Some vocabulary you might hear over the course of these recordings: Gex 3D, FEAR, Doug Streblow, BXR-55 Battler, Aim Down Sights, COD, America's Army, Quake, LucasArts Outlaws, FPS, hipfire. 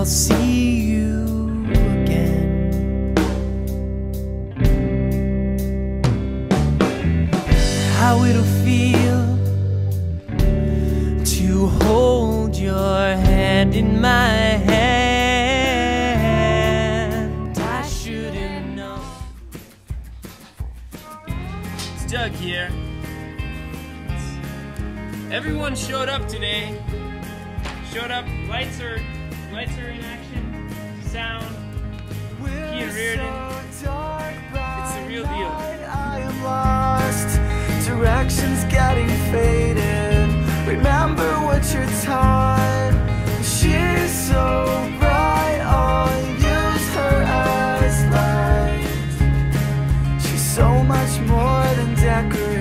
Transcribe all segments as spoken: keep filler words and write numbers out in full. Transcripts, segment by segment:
I'll see you again. How it'll feel to hold your hand in my hand. I shouldn't know. It's Doug here. Everyone showed up today. Showed up. Lights are, lights are in action. Sound. Key and Reardon. It's the real deal. I am lost. Directions getting faded. Remember what you're taught. She's so bright. I'll use her as light. She's so much more than decoration.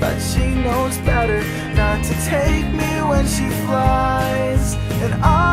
But she knows better not to take me when she flies, and I